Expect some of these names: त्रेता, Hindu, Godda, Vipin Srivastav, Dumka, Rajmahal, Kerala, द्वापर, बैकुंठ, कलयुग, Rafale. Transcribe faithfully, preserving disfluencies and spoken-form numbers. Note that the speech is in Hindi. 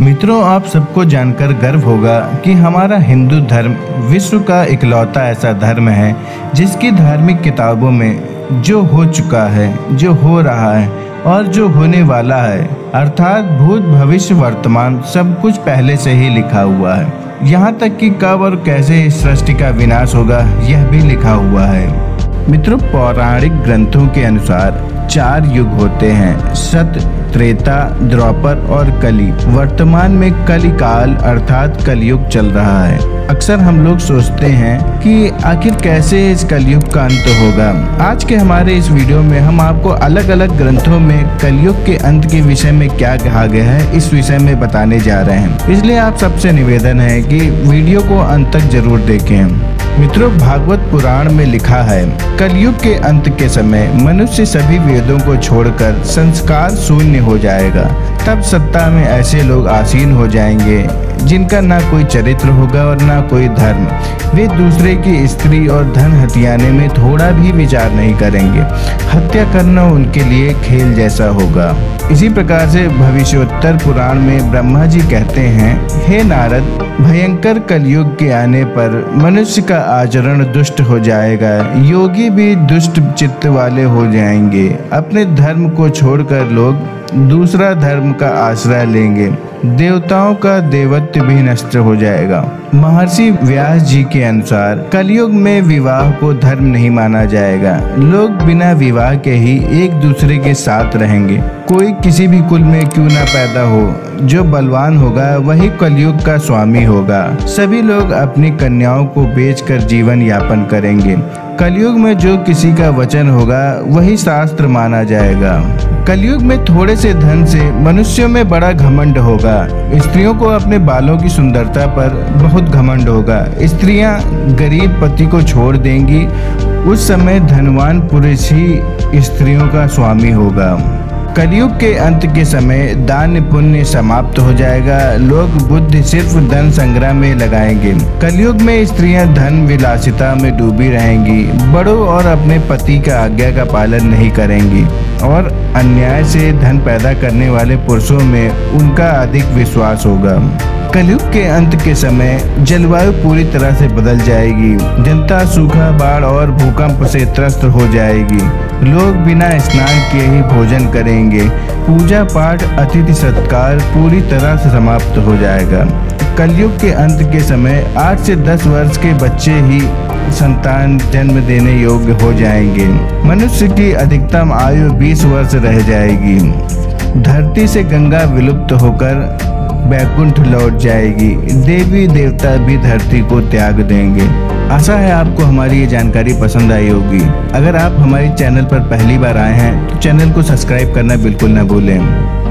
मित्रों, आप सबको जानकर गर्व होगा कि हमारा हिंदू धर्म विश्व का इकलौता ऐसा धर्म है जिसकी धार्मिक किताबों में जो हो चुका है, जो हो रहा है और जो होने वाला है, अर्थात भूत भविष्य वर्तमान सब कुछ पहले से ही लिखा हुआ है। यहाँ तक कि कब और कैसे इस सृष्टि का विनाश होगा यह भी लिखा हुआ है। मित्रों, पौराणिक ग्रंथों के अनुसार चार युग होते हैं, सत, त्रेता, द्वापर और कली। वर्तमान में कली काल अर्थात कलयुग चल रहा है। अक्सर हम लोग सोचते हैं कि आखिर कैसे इस कलयुग का अंत होगा। आज के हमारे इस वीडियो में हम आपको अलग अलग ग्रंथों में कलयुग के अंत के विषय में क्या कहा गया है, इस विषय में बताने जा रहे हैं। इसलिए आप सबसे निवेदन है कि वीडियो को अंत तक जरूर देखें। मित्रों, भागवत पुराण में लिखा है, कलयुग के अंत के समय मनुष्य सभी वेदों को छोड़कर संस्कार शून्य हो जाएगा। तब सत्ता में ऐसे लोग आसीन हो जाएंगे जिनका ना कोई चरित्र होगा और ना कोई धर्म। वे दूसरे की स्त्री और धन हथियाने में थोड़ा भी विचार नहीं करेंगे। हत्या करना उनके लिए खेल जैसा होगा। इसी प्रकार से भविष्योत्तर पुराण में ब्रह्मा जी कहते हैं, हे नारद, भयंकर कलयुग के आने पर मनुष्य का आचरण दुष्ट हो जाएगा, योगी भी दुष्ट चित्त वाले हो जाएंगे। अपने धर्म को छोड़कर लोग दूसरा धर्म का आश्रय लेंगे, देवताओं का देवत्व भी नष्ट हो जाएगा। महर्षि व्यास जी के अनुसार कलयुग में विवाह को धर्म नहीं माना जाएगा। लोग बिना विवाह के ही एक दूसरे के साथ रहेंगे। कोई किसी भी कुल में क्यों ना पैदा हो, जो बलवान होगा वही कलयुग का स्वामी होगा। सभी लोग अपनी कन्याओं को बेचकर जीवन यापन करेंगे। कलयुग में जो किसी का वचन होगा वही शास्त्र माना जाएगा। कलयुग में थोड़े से धन से मनुष्यों में बड़ा घमंड होगा। स्त्रियों को अपने बालों की सुंदरता पर बहुत घमंड होगा। स्त्रियां गरीब पति को छोड़ देंगी। उस समय धनवान पुरुष ही स्त्रियों का स्वामी होगा। कलयुग के अंत के समय दान पुण्य समाप्त हो जाएगा। लोग बुद्धि सिर्फ धन संग्रह में लगाएंगे। कलयुग में स्त्रियां धन विलासिता में डूबी रहेंगी। बड़ों और अपने पति का आज्ञा का पालन नहीं करेंगी और अन्याय से धन पैदा करने वाले पुरुषों में उनका अधिक विश्वास होगा। कलयुग के अंत के समय जलवायु पूरी तरह से बदल जाएगी। जनता सूखा, बाढ़ और भूकंप से त्रस्त हो जाएगी। लोग बिना स्नान किए ही भोजन करेंगे। पूजा पाठ, अतिथि सत्कार पूरी तरह से समाप्त हो जाएगा। कलयुग के अंत के समय आठ से दस वर्ष के बच्चे ही संतान जन्म देने योग्य हो जाएंगे। मनुष्य की अधिकतम आयु बीस वर्ष रह जाएगी। धरती से गंगा विलुप्त होकर बैकुंठ लौट जाएगी। देवी देवता भी धरती को त्याग देंगे। आशा है आपको हमारी ये जानकारी पसंद आई होगी। अगर आप हमारे चैनल पर पहली बार आए हैं तो चैनल को सब्सक्राइब करना बिल्कुल ना भूलें।